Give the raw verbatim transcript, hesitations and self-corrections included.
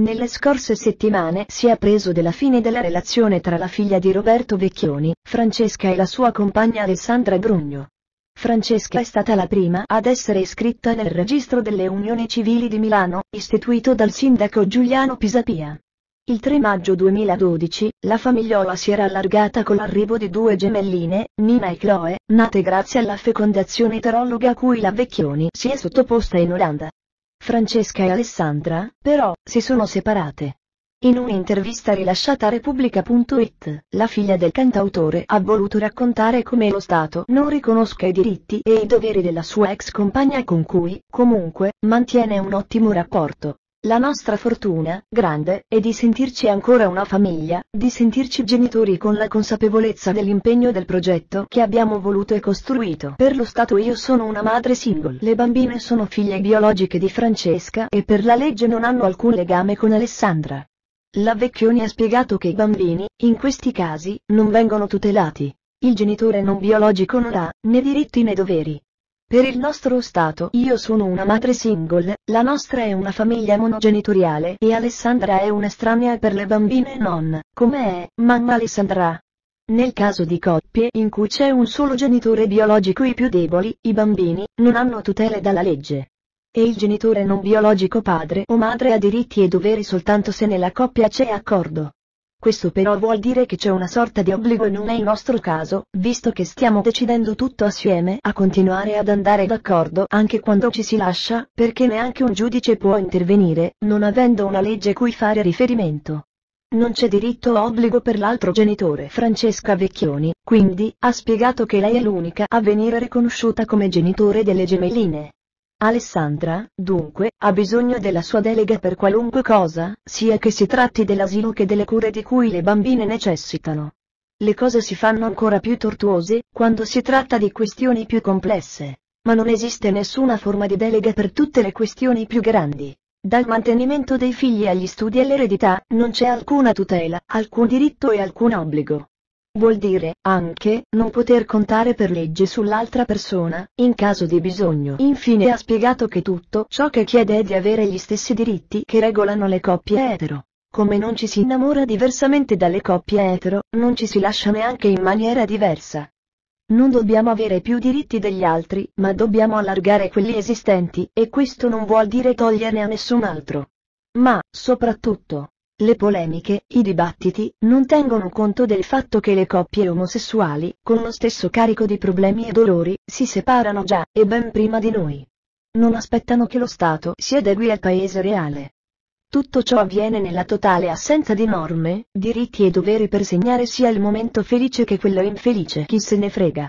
Nelle scorse settimane si è appreso della fine della relazione tra la figlia di Roberto Vecchioni, Francesca, e la sua compagna Alessandra Brogno. Francesca è stata la prima ad essere iscritta nel registro delle unioni civili di Milano, istituito dal sindaco Giuliano Pisapia. Il tre maggio duemiladodici, la famigliola si era allargata con l'arrivo di due gemelline, Nina e Chloe, nate grazie alla fecondazione eterologa a cui la Vecchioni si è sottoposta in Olanda. Francesca e Alessandra, però, si sono separate. In un'intervista rilasciata a Repubblica punto it, la figlia del cantautore ha voluto raccontare come lo Stato non riconosca i diritti e i doveri della sua ex compagna con cui, comunque, mantiene un ottimo rapporto. La nostra fortuna, grande, è di sentirci ancora una famiglia, di sentirci genitori con la consapevolezza dell'impegno del progetto che abbiamo voluto e costruito per lo Stato. Io sono una madre single. Le bambine sono figlie biologiche di Francesca e per la legge non hanno alcun legame con Alessandra. La Vecchioni ha spiegato che i bambini, in questi casi, non vengono tutelati. Il genitore non biologico non ha né diritti né doveri. Per il nostro Stato io sono una madre single, la nostra è una famiglia monogenitoriale e Alessandra è un'estranea per le bambine non, come è, mamma Alessandra. Nel caso di coppie in cui c'è un solo genitore biologico, i più deboli, i bambini, non hanno tutele dalla legge. E il genitore non biologico, padre o madre, ha diritti e doveri soltanto se nella coppia c'è accordo. Questo però vuol dire che c'è una sorta di obbligo e non è il nostro caso, visto che stiamo decidendo tutto assieme a continuare ad andare d'accordo anche quando ci si lascia, perché neanche un giudice può intervenire, non avendo una legge cui fare riferimento. Non c'è diritto o obbligo per l'altro genitore. Francesca Vecchioni, quindi, ha spiegato che lei è l'unica a venire riconosciuta come genitore delle gemelline. Alessandra, dunque, ha bisogno della sua delega per qualunque cosa, sia che si tratti dell'asilo che delle cure di cui le bambine necessitano. Le cose si fanno ancora più tortuose quando si tratta di questioni più complesse, ma non esiste nessuna forma di delega per tutte le questioni più grandi. Dal mantenimento dei figli agli studi e all'eredità, non c'è alcuna tutela, alcun diritto e alcun obbligo. Vuol dire, anche, non poter contare per legge sull'altra persona, in caso di bisogno. Infine ha spiegato che tutto ciò che chiede è di avere gli stessi diritti che regolano le coppie etero. Come non ci si innamora diversamente dalle coppie etero, non ci si lascia neanche in maniera diversa. Non dobbiamo avere più diritti degli altri, ma dobbiamo allargare quelli esistenti, e questo non vuol dire toglierne a nessun altro. Ma, soprattutto, le polemiche, i dibattiti, non tengono conto del fatto che le coppie omosessuali, con lo stesso carico di problemi e dolori, si separano già, e ben prima di noi. Non aspettano che lo Stato si adegui al paese reale. Tutto ciò avviene nella totale assenza di norme, diritti e doveri per segnare sia il momento felice che quello infelice. Chi se ne frega.